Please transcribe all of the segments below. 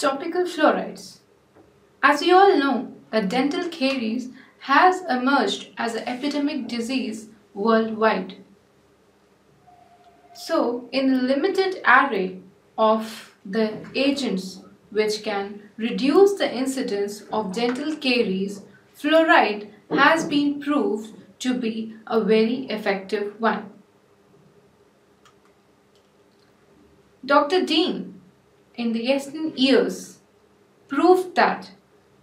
topical fluorides. As you all know, that dental caries has emerged as an epidemic disease worldwide. So, in a limited array of the agents which can reduce the incidence of dental caries, fluoride has been proved to be a very effective one. Dr. Dean, in the recent years, proved that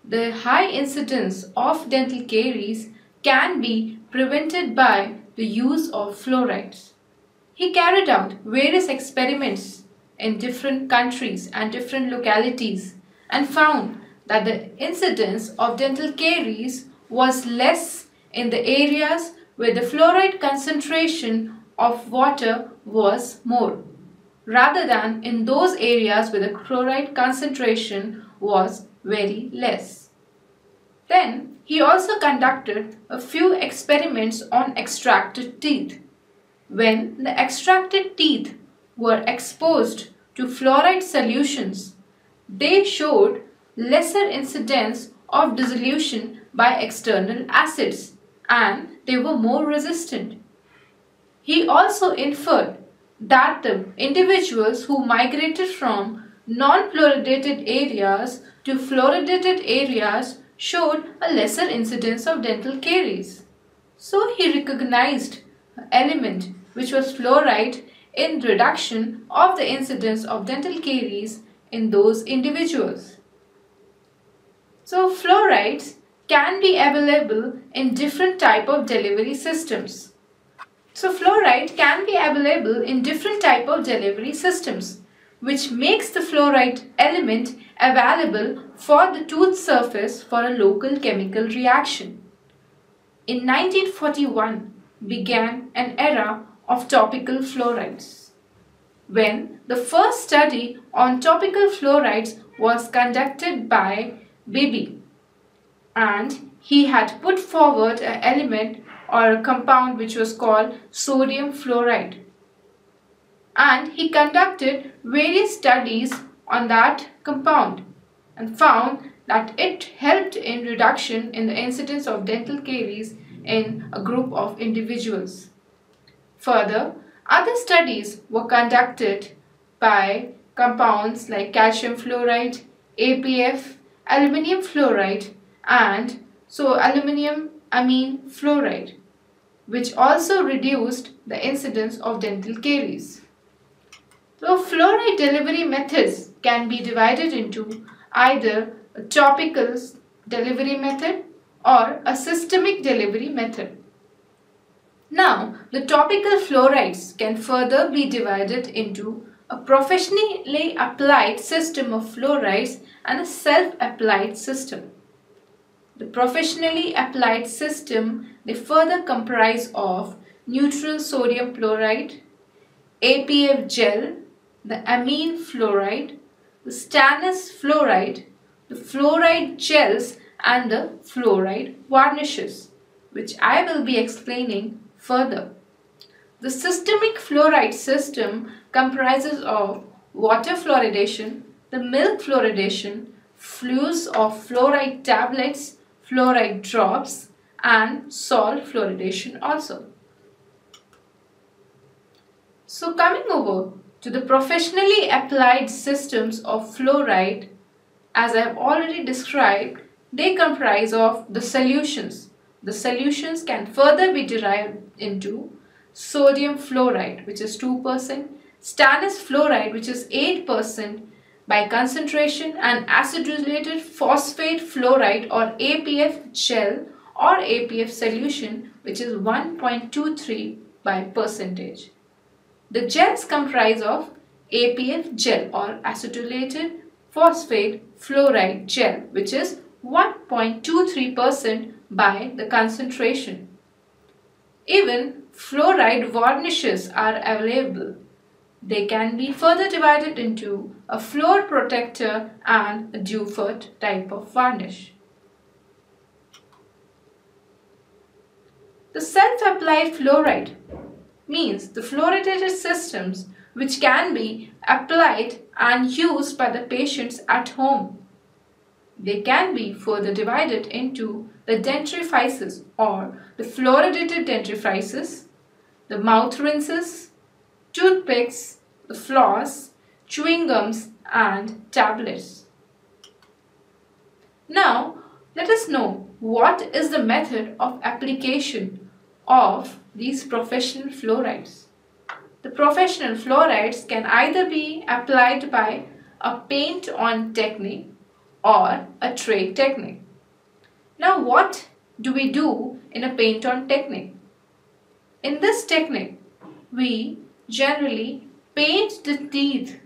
the high incidence of dental caries can be prevented by the use of fluorides. He carried out various experiments in different countries and different localities and found that the incidence of dental caries was less in the areas where the fluoride concentration of water was more, rather than in those areas where the fluoride concentration was very less. Then he also conducted a few experiments on extracted teeth. When the extracted teeth were exposed to fluoride solutions, they showed lesser incidence of dissolution by external acids and they were more resistant. He also inferred that the individuals who migrated from non-fluoridated areas to fluoridated areas showed a lesser incidence of dental caries. So he recognized an element which was fluoride in reduction of the incidence of dental caries in those individuals. So fluorides can be available in different type of delivery systems. Which makes the fluoride element available for the tooth surface for a local chemical reaction. In 1941 began an era of topical fluorides, when the first study on topical fluorides was conducted by Bibby, and he had put forward an element or a compound which was called sodium fluoride. And he conducted various studies on that compound and found that it helped in reduction in the incidence of dental caries in a group of individuals. Further, other studies were conducted by compounds like calcium fluoride, APF, aluminium fluoride, and aluminium amine fluoride, which also reduced the incidence of dental caries. So, fluoride delivery methods can be divided into either a topical delivery method or a systemic delivery method. Now, the topical fluorides can further be divided into a professionally applied system of fluorides and a self-applied system. The professionally applied system, they further comprise of neutral sodium chloride, APF gel, the amine fluoride, the stannous fluoride, the fluoride gels and the fluoride varnishes, which I will be explaining further. The systemic fluoride system comprises of water fluoridation, the milk fluoridation, use of fluoride tablets, fluoride drops and salt fluoridation also. So coming over to the professionally applied systems of fluoride, as I have already described, they comprise of the solutions. The solutions can further be derived into sodium fluoride, which is 2%, stannous fluoride, which is 8% by concentration, and acidulated phosphate fluoride or APF gel or APF solution, which is 1.23 by percentage. The gels comprise of APF gel or acidulated phosphate fluoride gel, which is 1.23% by the concentration. Even fluoride varnishes are available. They can be further divided into a fluor protector and a Duraphat type of varnish. The self-applied fluoride means the fluoridated systems which can be applied and used by the patients at home. They can be further divided into the dentifrices or the fluoridated dentifrices, the mouth rinses, toothpicks, the floss, chewing gums and tablets. Now let us know what is the method of application of these professional fluorides. The professional fluorides can either be applied by a paint-on technique or a tray technique. Now what do we do in a paint-on technique? In this technique, we generally paint the teeth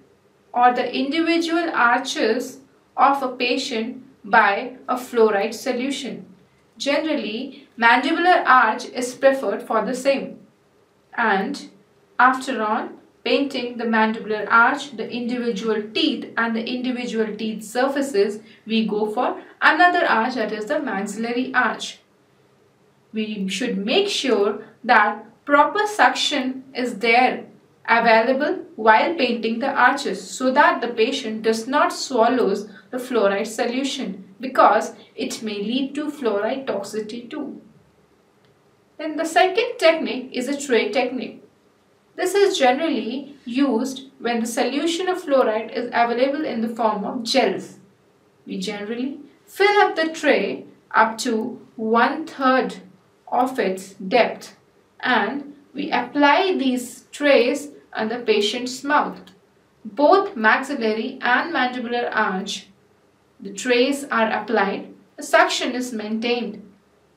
or the individual arches of a patient by a fluoride solution. Generally, mandibular arch is preferred for the same. And after on painting the mandibular arch, the individual teeth and the individual teeth surfaces, we go for another arch, that is the maxillary arch. We should make sure that proper suction is there available while painting the arches so that the patient does not swallows the fluoride solution, because it may lead to fluoride toxicity too. Then the second technique is a tray technique. This is generally used when the solution of fluoride is available in the form of gels. We generally fill up the tray up to 1/3 of its depth and we apply these trays on the patient's mouth, both maxillary and mandibular arch. The trays are applied, the suction is maintained,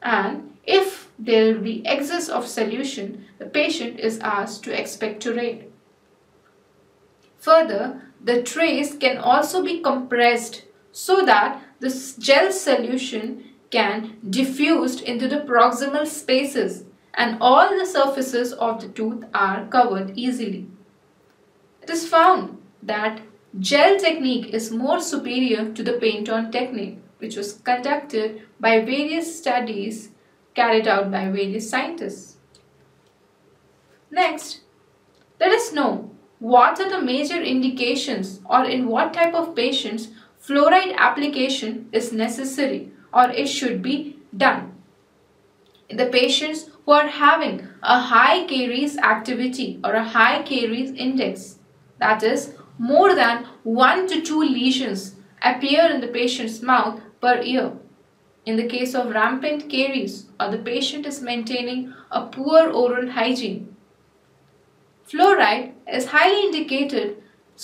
and if there will be excess of solution, the patient is asked to expectorate. Further, the trays can also be compressed so that the gel solution can diffuse into the proximal spaces and all the surfaces of the tooth are covered easily. It is found that gel technique is more superior to the paint-on technique, which was conducted by various studies carried out by various scientists. Next, let us know what are the major indications or in what type of patients fluoride application is necessary or it should be done. In the patients who are having a high caries activity or a high caries index, that is more than 1 to 2 lesions appear in the patient's mouth per year. In the case of rampant caries or the patient is maintaining a poor oral hygiene, fluoride is highly indicated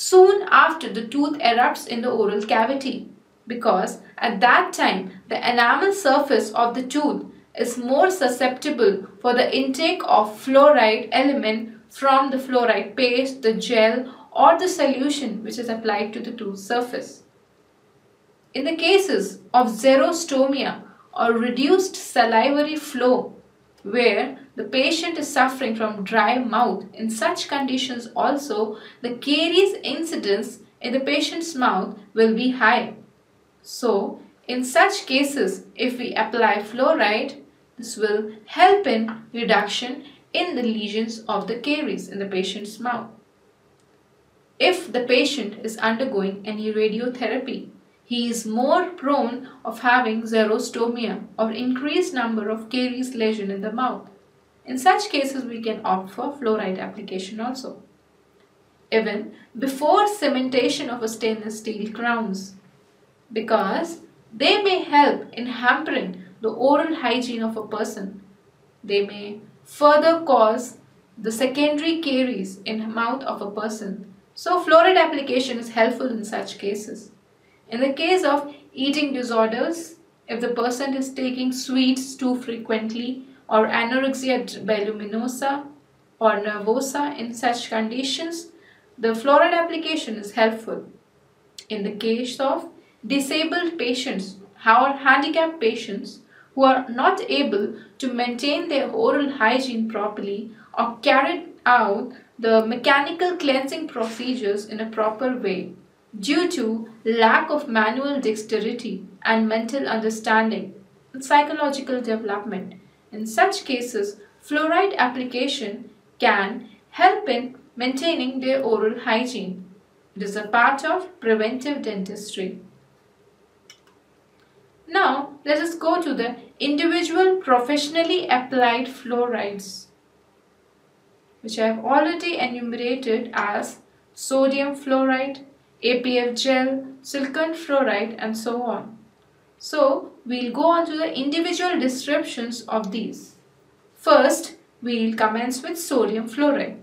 soon after the tooth erupts in the oral cavity, because at that time the enamel surface of the tooth is more susceptible for the intake of fluoride element from the fluoride paste, the gel or the solution which is applied to the tooth surface. In the cases of xerostomia or reduced salivary flow, where the patient is suffering from dry mouth, in such conditions also the caries incidence in the patient's mouth will be high. So, in such cases, if we apply fluoride, this will help in reduction in the lesions of the caries in the patient's mouth. If the patient is undergoing any radiotherapy, he is more prone of having xerostomia or increased number of caries lesion in the mouth. In such cases, we can opt for fluoride application also. Even before cementation of a stainless steel crowns, because they may help in hampering the oral hygiene of a person. They may further cause the secondary caries in the mouth of a person. So fluoride application is helpful in such cases. In the case of eating disorders, if the person is taking sweets too frequently or anorexia voluminosa or nervosa, in such conditions, the fluoride application is helpful. In the case of disabled patients or handicapped patients who are not able to maintain their oral hygiene properly or carry out the mechanical cleansing procedures in a proper way due to lack of manual dexterity and mental understanding and psychological development, in such cases fluoride application can help in maintaining their oral hygiene. It is a part of preventive dentistry. Now, let us go to the individual professionally applied fluorides, which I have already enumerated as sodium fluoride, APF gel, silicon fluoride, and so on. So, we'll go on to the individual descriptions of these. First, we'll commence with sodium fluoride.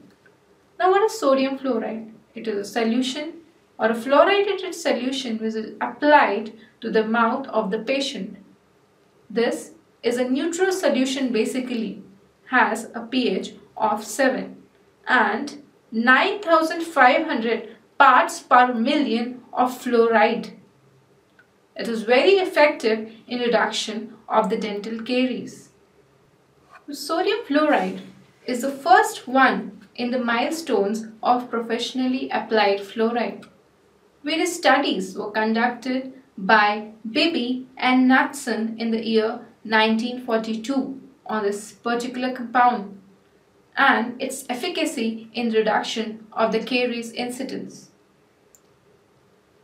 Now, what is sodium fluoride? It is a solution or a fluoridated solution which is applied to the mouth of the patient. This is a neutral solution, basically has a pH of 7 and 9,500 parts per million of fluoride. It is very effective in reduction of the dental caries. Sodium fluoride is the first one in the milestones of professionally applied fluoride. Various studies were conducted by Bibby and Knutson in the year 1942 on this particular compound and its efficacy in reduction of the caries incidence.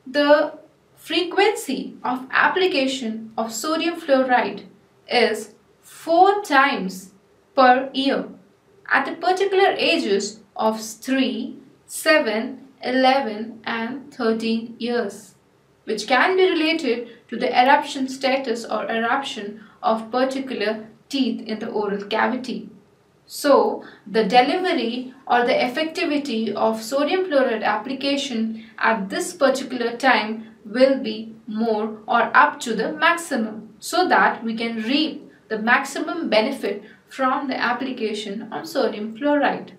The frequency of application of sodium fluoride is 4 times per year at the particular ages of 3, 7, 11 and 13 years, which can be related to the eruption status or eruption of particular teeth in the oral cavity. So, the delivery or the effectivity of sodium fluoride application at this particular time will be more or up to the maximum, so that we can reap the maximum benefit from the application of sodium fluoride.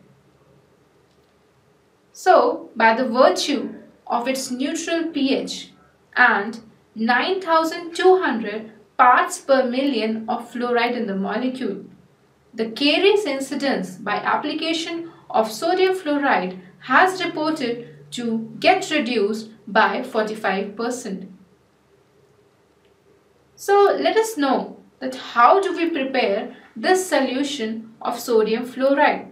So, by the virtue of its neutral pH and 9,200 parts per million of fluoride in the molecule, the caries incidence by application of sodium fluoride has reported to get reduced by 45%. So let us know that how do we prepare this solution of sodium fluoride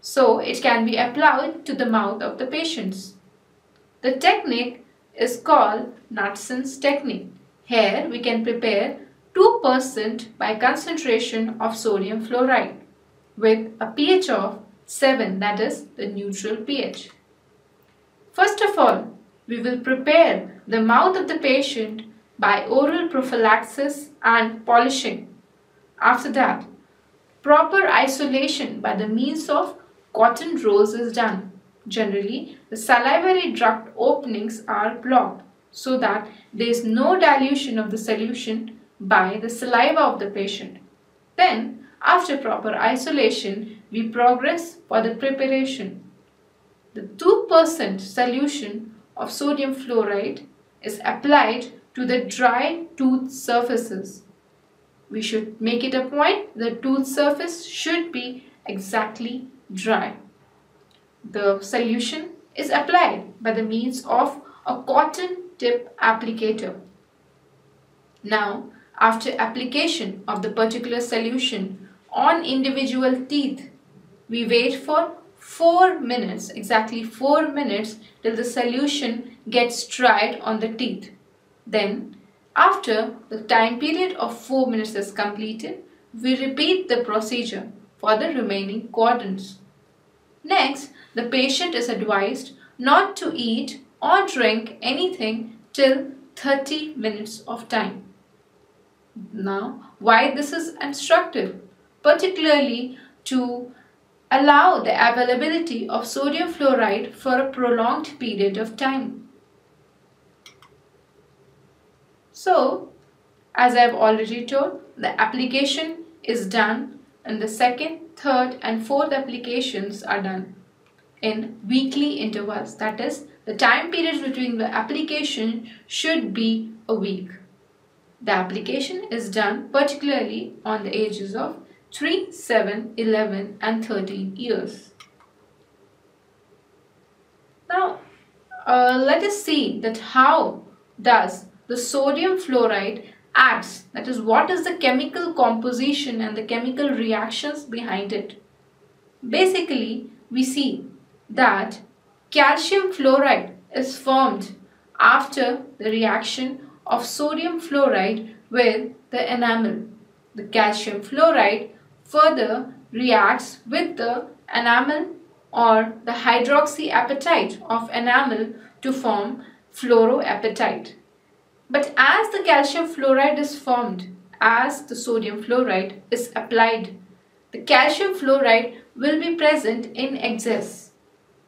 so it can be applied to the mouth of the patients. The technique is called Knutson's technique. Here we can prepare 2% by concentration of sodium fluoride with a pH of 7, that is the neutral pH. First of all, we will prepare the mouth of the patient by oral prophylaxis and polishing. After that, proper isolation by the means of cotton rolls is done. Generally, the salivary duct openings are blocked so that there is no dilution of the solution by the saliva of the patient. Then, after proper isolation, we progress for the preparation. The 2% solution of sodium fluoride is applied to the dry tooth surfaces. We should make it a point, the tooth surface should be exactly dry. The solution is applied by the means of a cotton tip applicator. Now, after application of the particular solution on individual teeth, we wait for 4 minutes, exactly 4 minutes till the solution gets dried on the teeth. Then, after the time period of 4 minutes is completed, we repeat the procedure for the remaining cordons. Next, the patient is advised not to eat or drink anything till 30 minutes of time. Now, why this is instructive? Particularly to allow the availability of sodium fluoride for a prolonged period of time. So, as I have already told, the application is done and the second, third and fourth applications are done in weekly intervals. That is, the time period between the application should be a week. The application is done particularly on the ages of 3, 7, 11 and 13 years. Now, let us see that how does the sodium fluoride acts, that is, what is the chemical composition and the chemical reactions behind it. Basically, we see that calcium fluoride is formed after the reaction of sodium fluoride with the enamel. The calcium fluoride further reacts with the enamel or the hydroxyapatite of enamel to form fluoroapatite. But as the calcium fluoride is formed, as the sodium fluoride is applied, the calcium fluoride will be present in excess.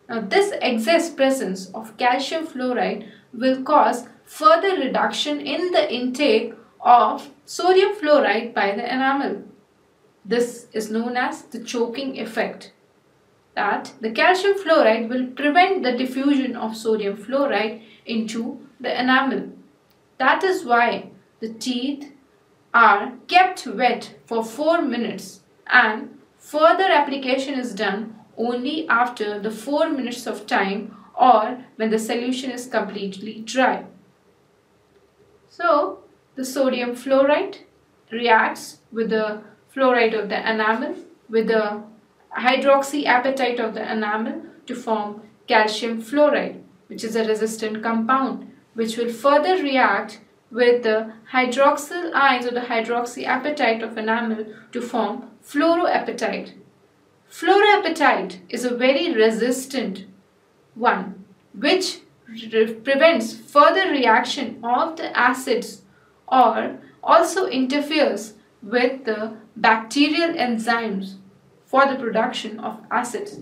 Now, this excess presence of calcium fluoride will cause further reduction in the intake of sodium fluoride by the enamel. This is known as the choking effect, that the calcium fluoride will prevent the diffusion of sodium fluoride into the enamel. That is why the teeth are kept wet for 4 minutes and further application is done only after the 4 minutes of time or when the solution is completely dry. So, the sodium fluoride reacts with the fluoride of the enamel with the hydroxyapatite of the enamel to form calcium fluoride, which is a resistant compound, which will further react with the hydroxyl ions or the hydroxyapatite of enamel to form fluoroapatite. Fluoroapatite is a very resistant one, which prevents further reaction of the acids or also interferes with the bacterial enzymes for the production of acids,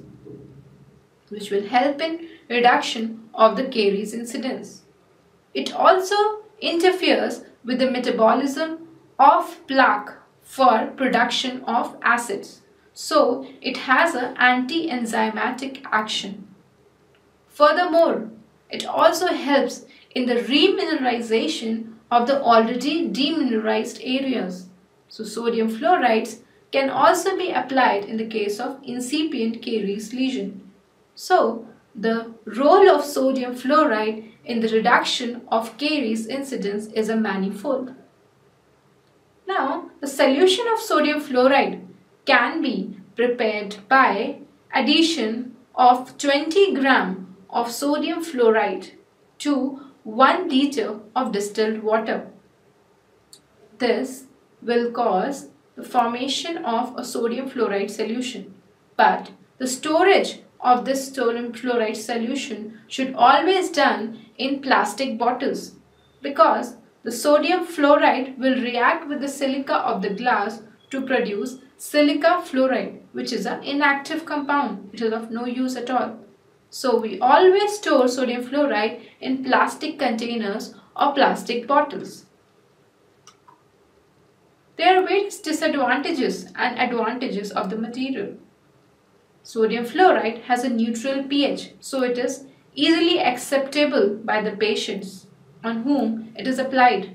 which will help in reduction of the caries incidence. It also interferes with the metabolism of plaque for production of acids. So, it has an anti-enzymatic action. Furthermore, it also helps in the remineralization of the already demineralized areas. So, sodium fluorides can also be applied in the case of incipient caries lesion. So, the role of sodium fluoride in the reduction of caries incidence is a manifold. Now, the solution of sodium fluoride can be prepared by addition of 20 gram of sodium fluoride to 1 liter of distilled water. This will cause the formation of a sodium fluoride solution, but the storage of this sodium fluoride solution should always done in plastic bottles, because the sodium fluoride will react with the silica of the glass to produce silica fluoride, which is an inactive compound. It is of no use at all. So we always store sodium fluoride in plastic containers or plastic bottles. There are various disadvantages and advantages of the material. Sodium fluoride has a neutral pH, so it is easily acceptable by the patients on whom it is applied.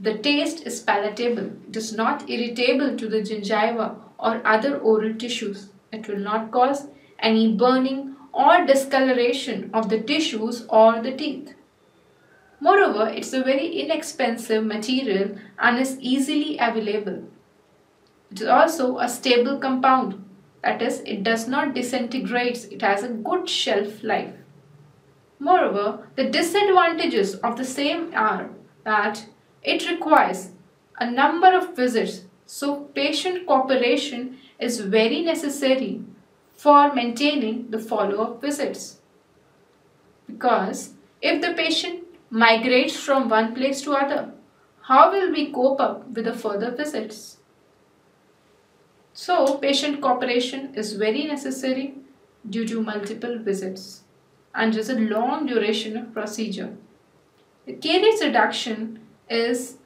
The taste is palatable. It is not irritable to the gingiva or other oral tissues. It will not cause any burning or discoloration of the tissues or the teeth. Moreover, it's a very inexpensive material and is easily available. It is also a stable compound. That is, it does not disintegrate. It has a good shelf life. Moreover, the disadvantages of the same are that it requires a number of visits, so patient cooperation is very necessary for maintaining the follow-up visits. Because if the patient migrates from one place to other, how will we cope up with the further visits? So, patient cooperation is very necessary due to multiple visits and is a long duration of procedure. The caries reduction is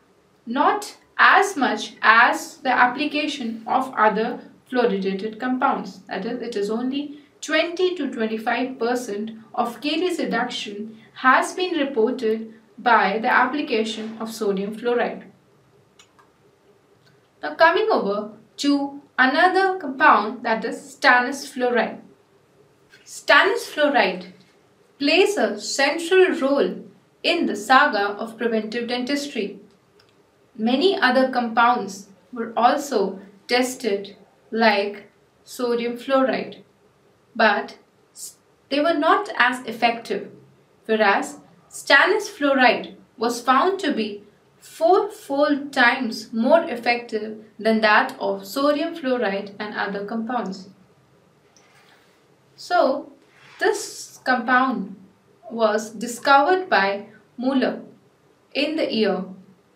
not as much as the application of other fluoridated compounds. That is, it is only 20 to 25% of caries reduction has been reported by the application of sodium fluoride. Now, coming over to another compound, that is stannous fluoride. Stannous fluoride plays a central role in the saga of preventive dentistry. Many other compounds were also tested like sodium fluoride, but they were not as effective, whereas stannous fluoride was found to be 4-fold times more effective than that of sodium fluoride and other compounds. So, this compound was discovered by Mueller in the year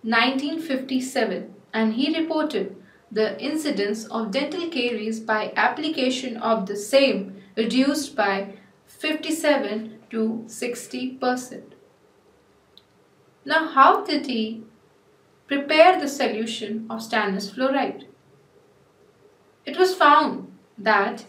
1957, and he reported the incidence of dental caries by application of the same reduced by 57% to 60%. Now, how did he prepare the solution of stannous fluoride? It was found that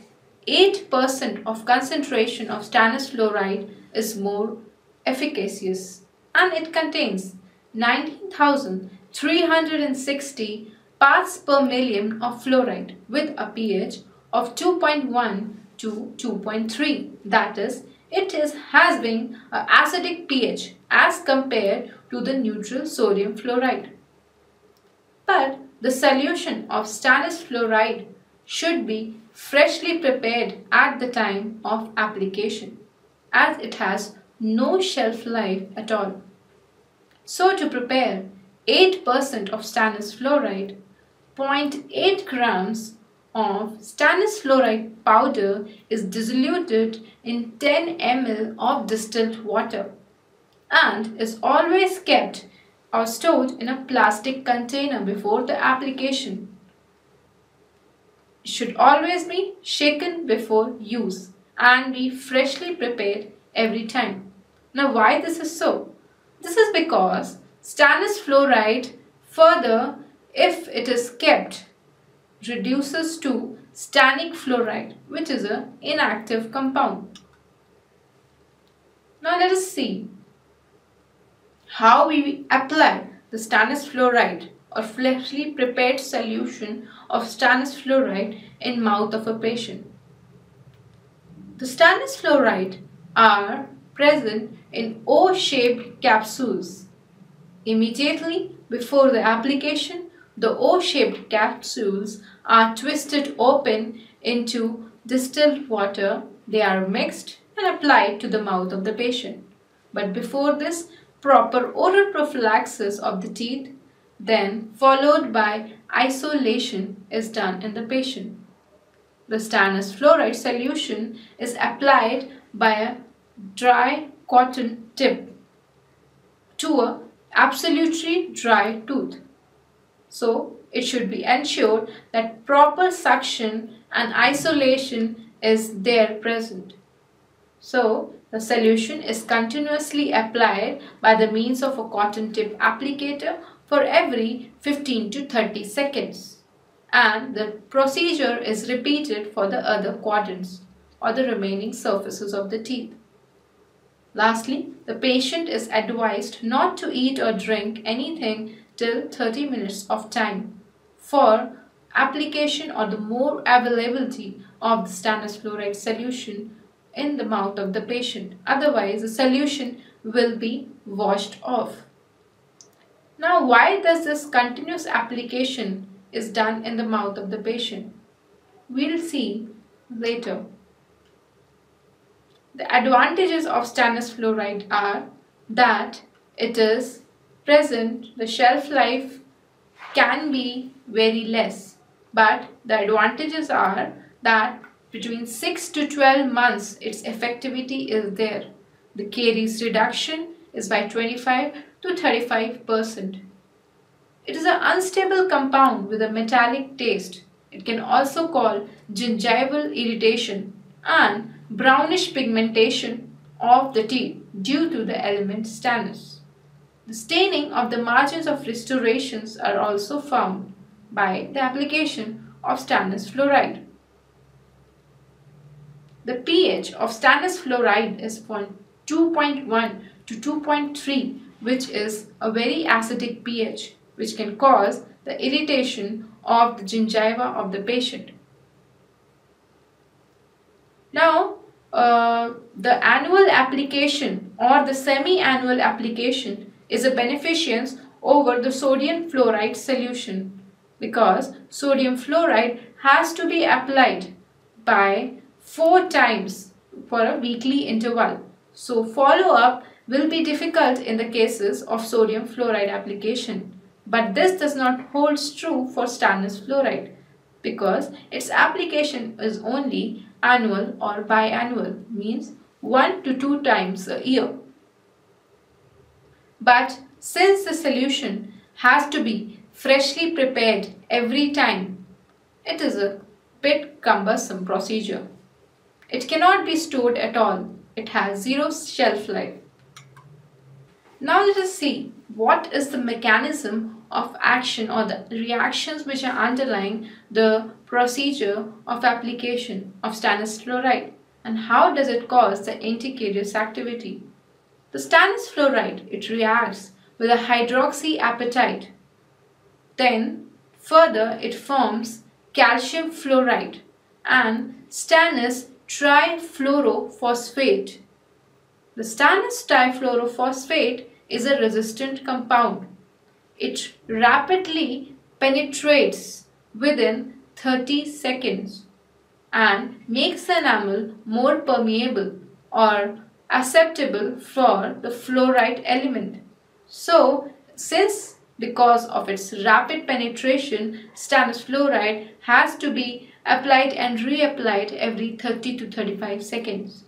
8% of concentration of stannous fluoride is more efficacious, and it contains 19,360 parts per million of fluoride with a pH of 2.1 to 2.3. That is, it has been an acidic pH as compared to the neutral sodium fluoride. But the solution of stannous fluoride should be freshly prepared at the time of application, as it has no shelf life at all. So to prepare 8% of stannous fluoride, 0.8 grams of stannous fluoride powder is diluted in 10 ml of distilled water and is always kept or stored in a plastic container before the application. It should always be shaken before use and be freshly prepared every time. Now, why this is so? This is because stannous fluoride further, if it is kept, reduces to stannic fluoride, which is an inactive compound. Now let us see how we apply the stannous fluoride or freshly prepared solution of stannous fluoride in mouth of a patient. The stannous fluoride are present in O-shaped capsules. Immediately before the application, the O-shaped capsules are twisted open into distilled water. They are mixed and applied to the mouth of the patient. But before this, proper oral prophylaxis of the teeth, then followed by isolation, is done in the patient. The stannous fluoride solution is applied by a dry cotton tip to an absolutely dry tooth. So, it should be ensured that proper suction and isolation is there present. So, the solution is continuously applied by the means of a cotton tip applicator for every 15 to 30 seconds. And the procedure is repeated for the other quadrants or the remaining surfaces of the teeth. Lastly, the patient is advised not to eat or drink anything till 30 minutes of time for application or the more availability of the stannous fluoride solution in the mouth of the patient. Otherwise, the solution will be washed off. Now, why does this continuous application is done in the mouth of the patient? We'll see later. The advantages of stannous fluoride are that it is present, the shelf life can be very less, but the advantages are that between 6 to 12 months its effectivity is there. The caries reduction is by 25% to 35%. It is an unstable compound with a metallic taste. It can also cause gingival irritation and brownish pigmentation of the teeth due to the element stannous. The staining of the margins of restorations are also found by the application of stannous fluoride. The pH of stannous fluoride is 2.1 to 2.3, which is a very acidic pH, which can cause the irritation of the gingiva of the patient. Now, the annual application or the semi-annual application is a beneficence over the sodium fluoride solution, because sodium fluoride has to be applied by 4 times for a weekly interval. So follow-up will be difficult in the cases of sodium fluoride application. But this does not hold true for stannous fluoride because its application is only annual or biannual, means 1 to 2 times a year. But since the solution has to be freshly prepared every time, it is a bit cumbersome procedure. It cannot be stored at all. It has 0 shelf life. Now let us see what is the mechanism of action or the reactions which are underlying the procedure of application of stannous fluoride and how does it cause the anticarious activity. The stannous fluoride, it reacts with a hydroxyapatite. Then further it forms calcium fluoride and stannous trifluorophosphate. The stannous trifluorophosphate is a resistant compound. It rapidly penetrates within 30 seconds and makes the enamel more permeable or acceptable for the fluoride element. So, because of its rapid penetration, stannous fluoride has to be applied and reapplied every 30 to 35 seconds.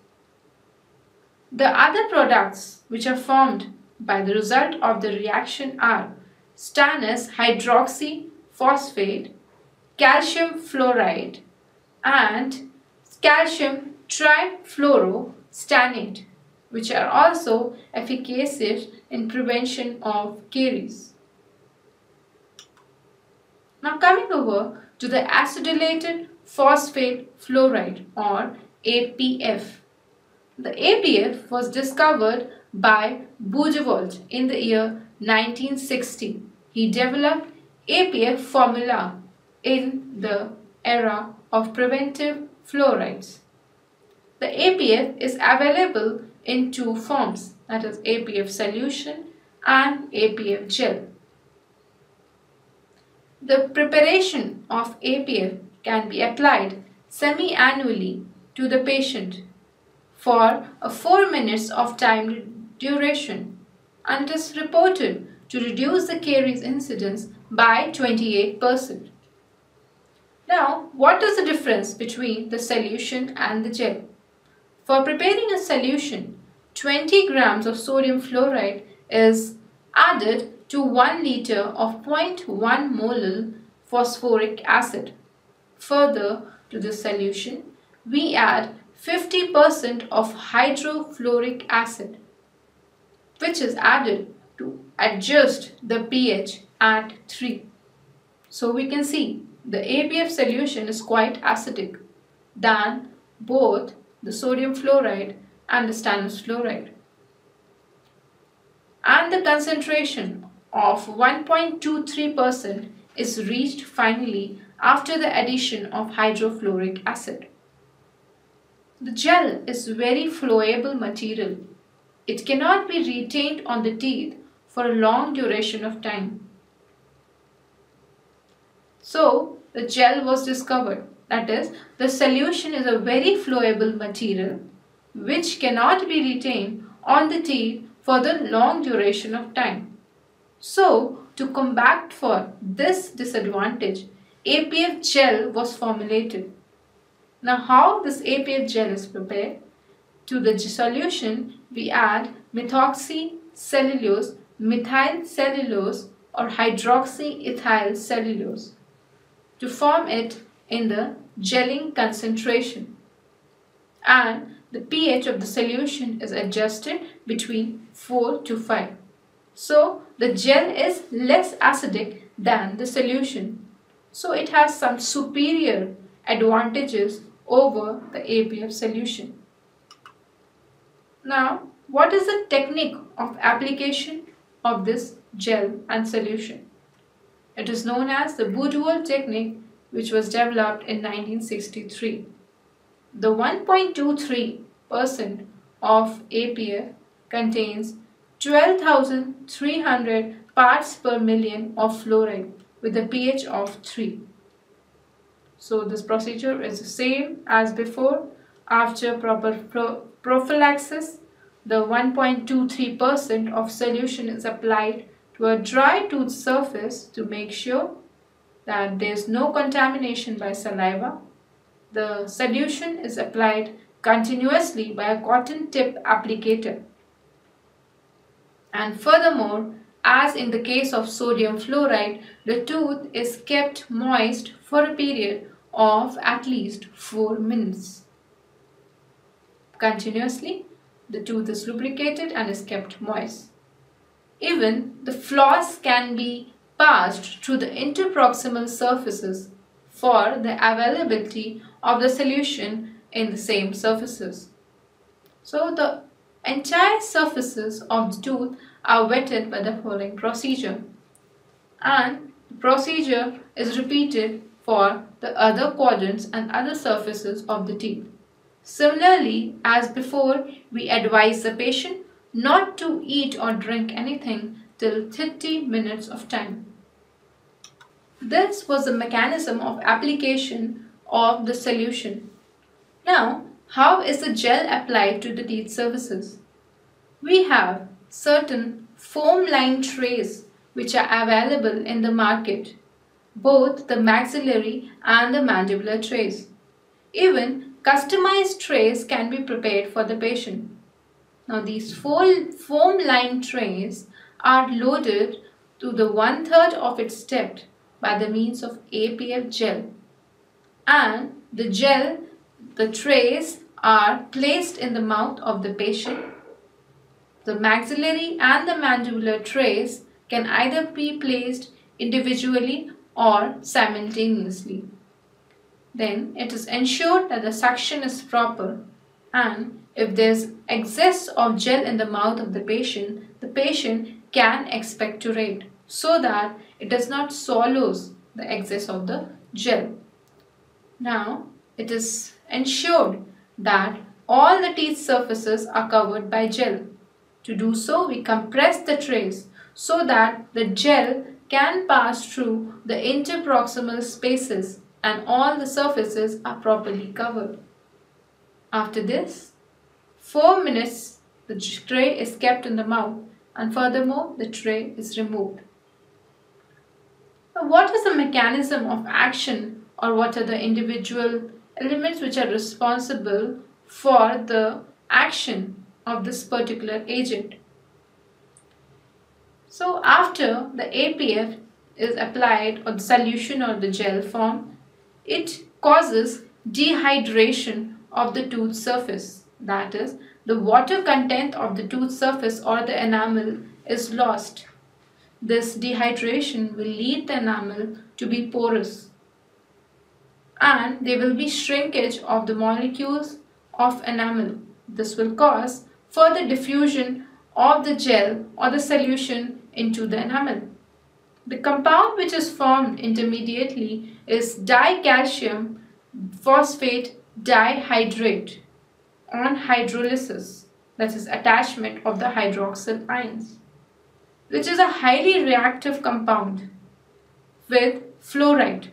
The other products which are formed by the result of the reaction are stannous hydroxy phosphate, calcium fluoride and calcium trifluorostannate, which are also efficacious in prevention of caries. Now coming over to the acetylated phosphate fluoride or APF. The APF was discovered by Bujewald in the year 1960. He developed APF formula in the era of preventive fluorides. The APF is available in 2 forms, that is APF solution and APF gel. The preparation of APF can be applied semi-annually to the patient for a 4 minutes of time duration and is reported to reduce the caries incidence by 28%. Now, what is the difference between the solution and the gel? For preparing a solution, 20 grams of sodium fluoride is added to 1 liter of 0.1 molar phosphoric acid. Further to the solution, we add 50% of hydrofluoric acid, which is added to adjust the pH at 3. So we can see the APF solution is quite acidic than both the sodium fluoride and the stannous fluoride. And the concentration of 1.23% is reached finally after the addition of hydrofluoric acid. The gel is very flowable material. It cannot be retained on the teeth for a long duration of time. So the gel was discovered, that is, the solution is a very flowable material which cannot be retained on the teeth for the long duration of time. So to combat for this disadvantage, APF gel was formulated. Now how this APF gel is prepared? To the solution we add methoxycellulose, methylcellulose or hydroxyethylcellulose to form it in the gelling concentration, and the pH of the solution is adjusted between 4 to 5. So the gel is less acidic than the solution. So it has some superior advantages over the APF solution. Now, what is the technique of application of this gel and solution? It is known as the Bödwell technique, which was developed in 1963. The 1.23% of APF contains 12,300 parts per million of fluoride with a pH of 3. So this procedure is the same as before, After proper prophylaxis, the 1.23% of solution is applied to a dry tooth surface to make sure that there is no contamination by saliva. The solution is applied continuously by a cotton tip applicator. And furthermore, as in the case of sodium fluoride, the tooth is kept moist for a period of at least 4 minutes. Continuously, the tooth is lubricated and is kept moist. Even the floss can be passed through the interproximal surfaces for the availability of the solution in the same surfaces. So the entire surfaces of the tooth are wetted by the following procedure, and the procedure is repeated for the other quadrants and other surfaces of the teeth. Similarly, as before, we advise the patient not to eat or drink anything till 30 minutes of time. This was the mechanism of application of the solution. Now, how is the gel applied to the teeth surfaces? We have certain foam-lined trays which are available in the market, both the maxillary and the mandibular trays. Even customized trays can be prepared for the patient. Now, these foam-lined trays are loaded to the 1/3 of its depth by the means of APF gel, and the trays are placed in the mouth of the patient. The maxillary and the mandibular trays can either be placed individually or simultaneously. Then it is ensured that the suction is proper, and if there is excess of gel in the mouth of the patient can expectorate so that it does not swallows the excess of the gel. Now, it is ensured that all the teeth surfaces are covered by gel. To do so, we compress the trays so that the gel can pass through the interproximal spaces and all the surfaces are properly covered. After this, 4 minutes the tray is kept in the mouth, and furthermore the tray is removed. Now, what is the mechanism of action, or what are the individual elements which are responsible for the action of this particular agent? So after the APF is applied, or the solution or the gel form, it causes dehydration of the tooth surface. That is, the water content of the tooth surface or the enamel is lost. This dehydration will lead the enamel to be porous, and there will be shrinkage of the molecules of enamel. This will cause further diffusion of the gel or the solution into the enamel. The compound which is formed intermediately is dicalcium phosphate dihydrate on hydrolysis, that is attachment of the hydroxyl ions, which is a highly reactive compound with fluoride.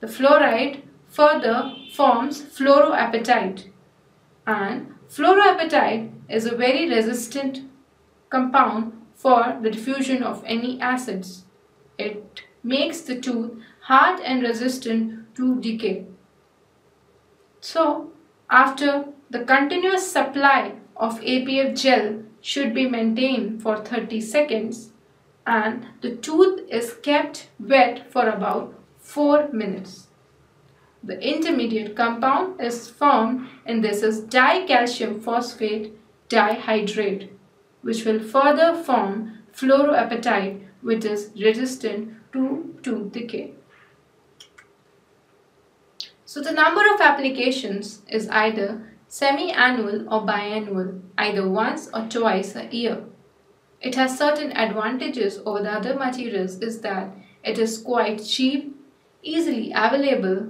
The fluoride further forms fluoroapatite, and fluoroapatite is a very resistant compound for the diffusion of any acids. It makes the tooth hard and resistant to decay. So, after the continuous supply of APF gel should be maintained for 30 seconds, and the tooth is kept wet for about 4 minutes. The intermediate compound is formed, and this is dicalcium phosphate dihydrate, which will further form fluoroapatite, which is resistant to tooth decay. So the number of applications is either semi-annual or biannual, either once or twice a year. It has certain advantages over the other materials is that it is quite cheap, easily available,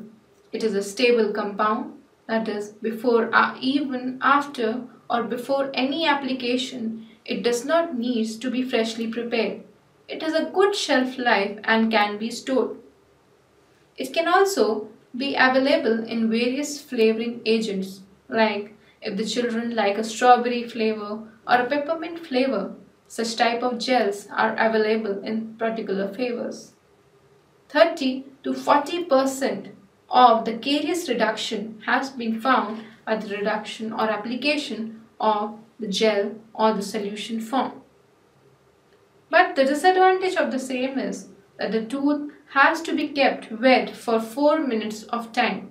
it is a stable compound, that is before or even after or before any application it does not need to be freshly prepared. It has a good shelf life and can be stored. It can also be available in various flavoring agents, like if the children like a strawberry flavor or a peppermint flavor. Such type of gels are available in particular flavors. 30 to 40% of the caries reduction has been found by the reduction or application of the gel or the solution form. But the disadvantage of the same is that the tooth has to be kept wet for 4 minutes of time.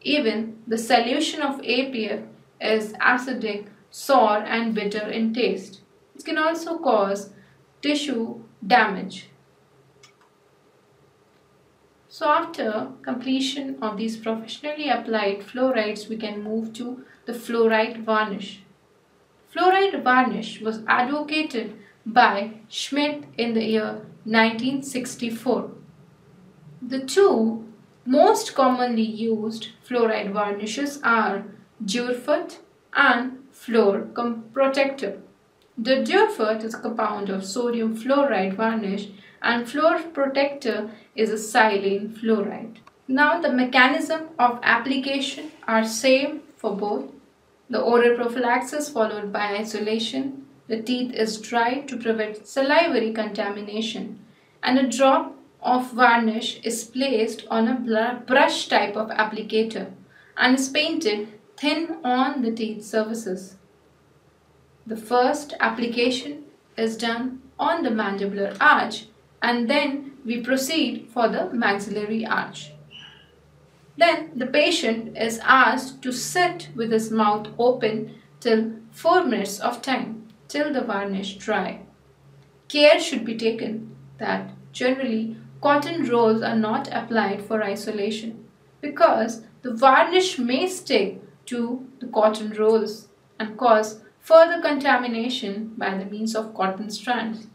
Even the solution of APF is acidic, sour and bitter in taste. It can also cause tissue damage. So after completion of these professionally applied fluorides, we can move to the fluoride varnish. Fluoride varnish was advocated by Schmidt in the year 1964. The two most commonly used fluoride varnishes are Duraphat and Fluor protector. The Duraphat is a compound of sodium fluoride varnish and Fluor protector is a silane fluoride. Now the mechanism of application are same for both. The oral prophylaxis followed by isolation. The teeth is dried to prevent salivary contamination and a drop of varnish is placed on a brush type of applicator and is painted thin on the teeth surfaces. The first application is done on the mandibular arch and then we proceed for the maxillary arch. Then the patient is asked to sit with his mouth open till 4 minutes of time till the varnish dry. Care should be taken that generally cotton rolls are not applied for isolation because the varnish may stick to the cotton rolls and cause further contamination by the means of cotton strands.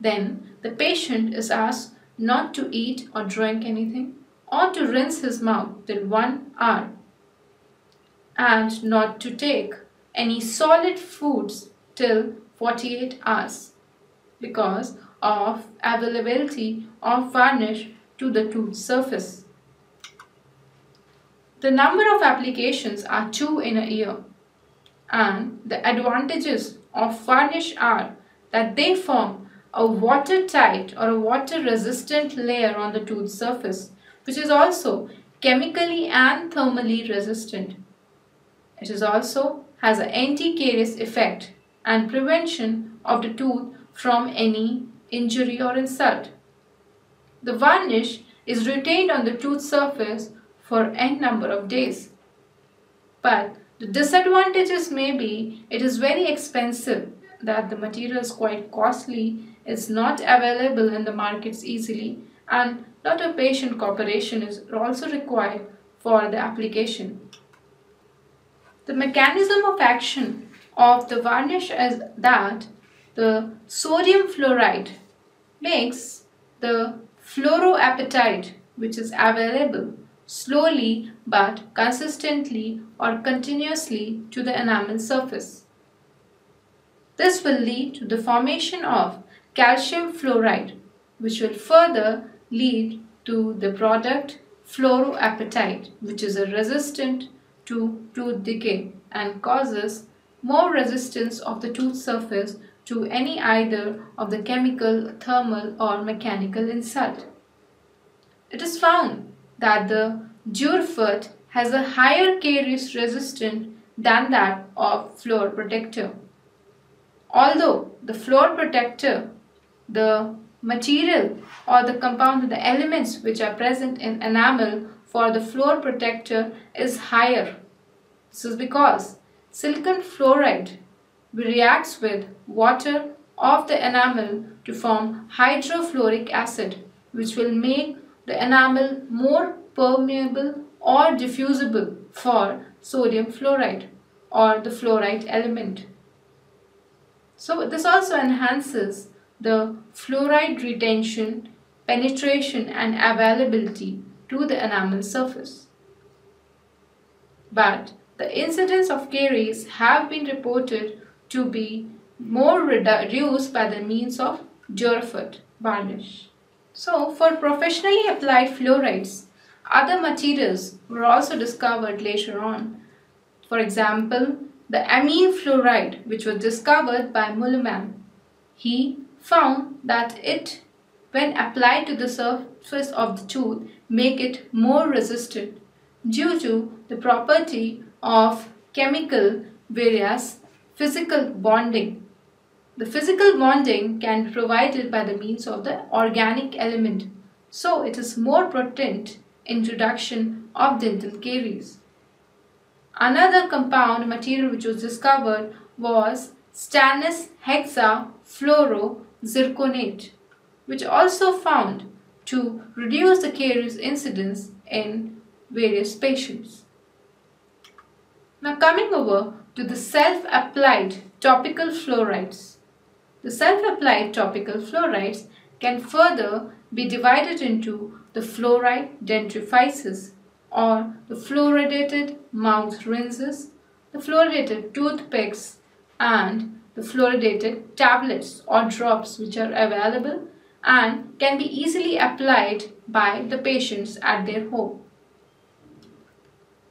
Then the patient is asked not to eat or drink anything or to rinse his mouth till 1 hour and not to take any solid foods till 48 hours because of availability of varnish to the tooth surface. The number of applications are 2 in a year. And the advantages of varnish are that they form a watertight or a water resistant layer on the tooth surface, which is also chemically and thermally resistant. It is also has an anti-caries effect and prevention of the tooth from any injury or insult. The varnish is retained on the tooth surface for n number of days, but the disadvantages may be it is very expensive, that the material is quite costly, it's not available in the markets easily, and lot of patient cooperation is also required for the application. The mechanism of action of the varnish is that the sodium fluoride makes the fluoroapatite, which is available slowly but consistently or continuously to the enamel surface. This will lead to the formation of calcium fluoride, which will further lead to the product fluoroapatite, which is resistant to tooth decay and causes more resistance of the tooth surface to any either of the chemical, thermal or mechanical insult. It is found that the Duraphat has a higher caries resistance than that of Fluor protector. Although the Fluor protector, the material or the compound of the elements which are present in enamel for the Fluor protector is higher. This is because silicon fluoride reacts with water of the enamel to form hydrofluoric acid, which will make the enamel more permeable or diffusible for sodium fluoride or the fluoride element. So this also enhances the fluoride retention, penetration and availability to the enamel surface. But the incidence of caries have been reported to be more reduced by the means of Duraphat varnish. So, for professionally applied fluorides, other materials were also discovered later on For example, the amine fluoride, which was discovered by Mulmann. He found that it, when applied to the surface of the tooth, make it more resistant due to the property of chemical whereas physical bonding. The physical bonding can be provided by the means of the organic element, so it is more potent in reduction of dental caries. Another compound material which was discovered was stannous hexafluorozirconate, which also found to reduce the caries incidence in various patients. Now coming over to the self-applied topical fluorides. The self-applied topical fluorides can further be divided into the fluoride dentrifices or the fluoridated mouth rinses, the fluoridated toothpicks and the fluoridated tablets or drops which are available and can be easily applied by the patients at their home.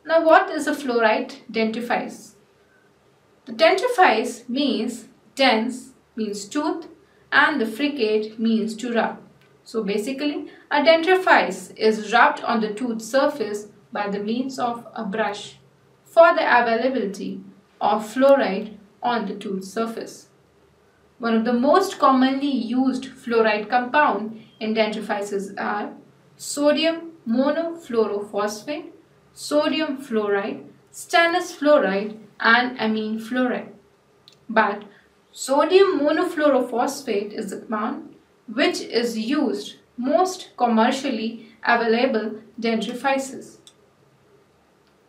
Now what is a fluoride dentrifice? The dentrifice means dens means tooth and the fricate means to rub. So basically a dentrifice is rubbed on the tooth surface by the means of a brush for the availability of fluoride on the tooth surface. One of the most commonly used fluoride compound in dentrifices are sodium monofluorophosphate, sodium fluoride, stannous fluoride and amine fluoride. But sodium monofluorophosphate is the compound which is used most commercially available dentrifices.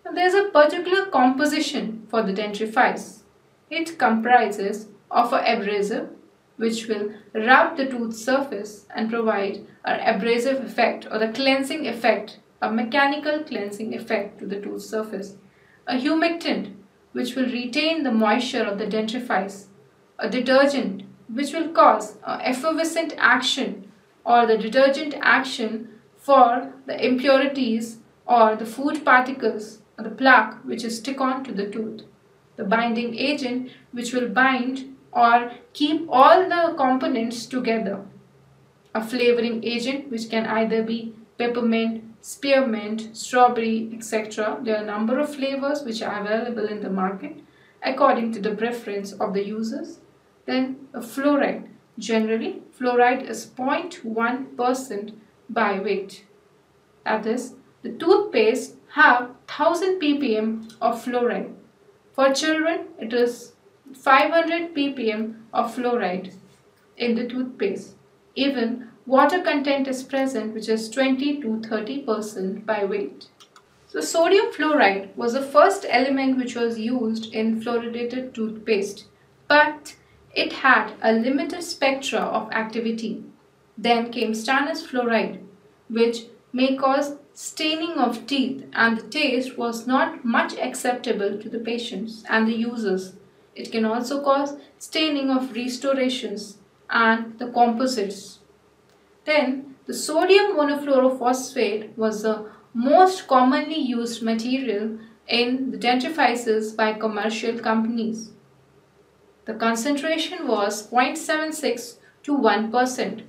Now, there is a particular composition for the dentrifice. It comprises of an abrasive which will rub the tooth surface and provide an abrasive effect or the cleansing effect, a mechanical cleansing effect to the tooth surface. A humectant which will retain the moisture of the dentrifice. A detergent which will cause an effervescent action or the detergent action for the impurities or the food particles or the plaque which is stick on to the tooth. The binding agent which will bind or keep all the components together. A flavoring agent which can either be peppermint, spearmint, strawberry, etc. There are a number of flavors which are available in the market according to the preference of the users. Then a fluoride. Generally, fluoride is 0.1% by weight. That is, the toothpaste have 1000 ppm of fluoride. For children, it is 500 ppm of fluoride in the toothpaste. Even water content is present, which is 20 to 30% by weight. So sodium fluoride was the first element which was used in fluoridated toothpaste, but it had a limited spectra of activity. Then came stannous fluoride, which may cause staining of teeth, and the taste was not much acceptable to the patients and the users. It can also cause staining of restorations and the composites. Then the sodium monofluorophosphate was the most commonly used material in the dentrifices by commercial companies. The concentration was 0.76 to 1%.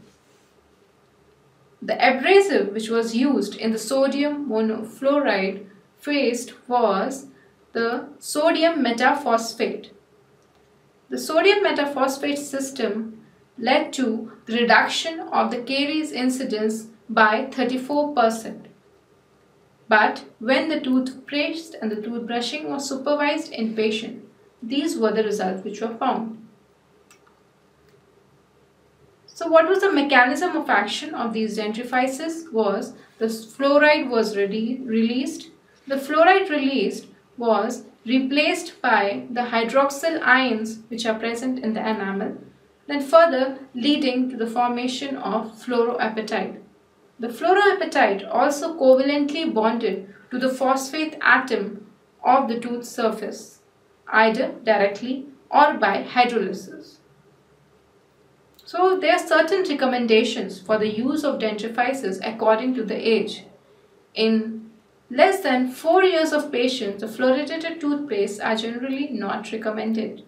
The abrasive which was used in the sodium monofluoride phase was the sodium metaphosphate. The sodium metaphosphate system led to the reduction of the caries incidence by 34%. But when the toothpaste and the toothbrushing was supervised in patient, these were the results which were found. So what was the mechanism of action of these dentrifices was the fluoride was released. The fluoride released was replaced by the hydroxyl ions which are present in the enamel, then further leading to the formation of fluoroapatite. The fluoroapatite also covalently bonded to the phosphate atom of the tooth surface, either directly or by hydrolysis. So there are certain recommendations for the use of dentrifices according to the age. In less than 4 years of patients, the fluorinated toothpastes are generally not recommended.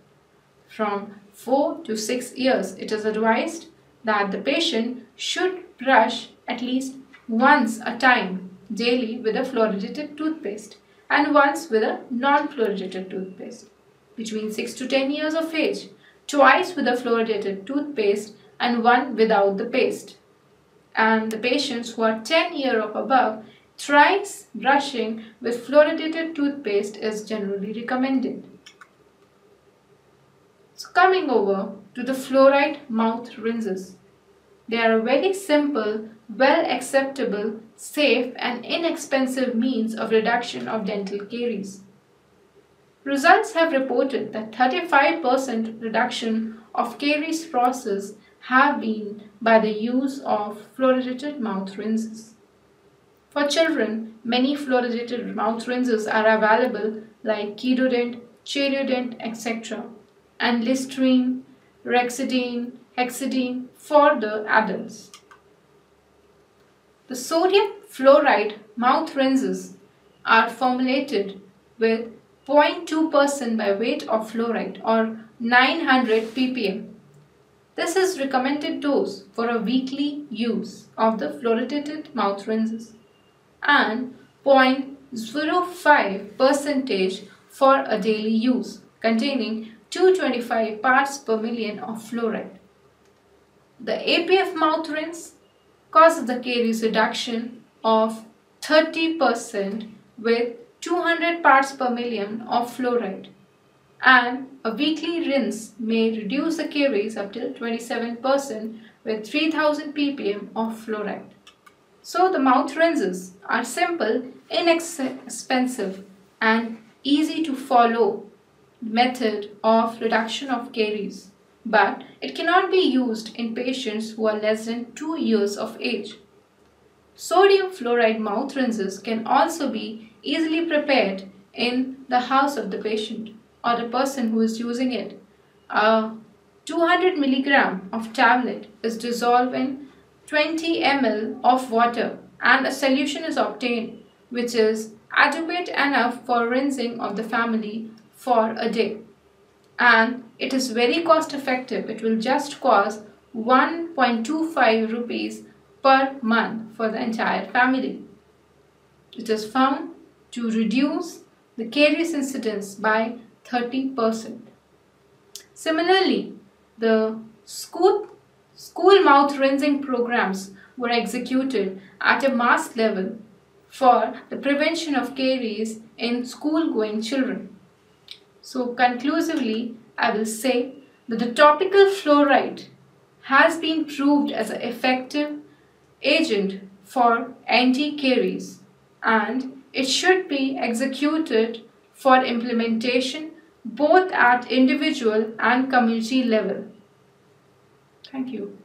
From 4 to 6 years, it is advised that the patient should brush at least once a time daily with a fluorinated toothpaste and once with a non-fluorinated toothpaste. Between 6 to 10 years of age, twice with a fluoridated toothpaste and one without the paste. And the patients who are 10 years or above, thrice brushing with fluoridated toothpaste is generally recommended. So coming over to the fluoride mouth rinses. They are a very simple, well acceptable, safe and inexpensive means of reduction of dental caries. Results have reported that 35% reduction of caries process have been by the use of fluoridated mouth rinses. For children, many fluoridated mouth rinses are available like Ketodent, Cheriodent, etc. and Listerine, Rhexidine, Hexidine for the adults. The sodium fluoride mouth rinses are formulated with 0.2% by weight of fluoride or 900 ppm. This is recommended dose for a weekly use of the fluoridated mouth rinses and 0.05% for a daily use containing 225 parts per million of fluoride. The APF mouth rinse causes the caries reduction of 30% with 200 parts per million of fluoride, and a weekly rinse may reduce the caries up till 27% with 3000 ppm of fluoride. So the mouth rinses are simple, inexpensive and easy to follow method of reduction of caries, but it cannot be used in patients who are less than 2 years of age. Sodium fluoride mouth rinses can also be easily prepared in the house of the patient or the person who is using it. 200 mg of tablet is dissolved in 20 ml of water and a solution is obtained which is adequate enough for rinsing of the family for a day, and it is very cost effective. It will just cost 1.25 rupees per month for the entire family. It is found to reduce the caries incidence by 30%. Similarly, the school mouth rinsing programs were executed at a mass level for the prevention of caries in school-going children. So conclusively, I will say that the topical fluoride has been proved as an effective agent for anti-caries, and it should be executed for implementation both at individual and community level. Thank you.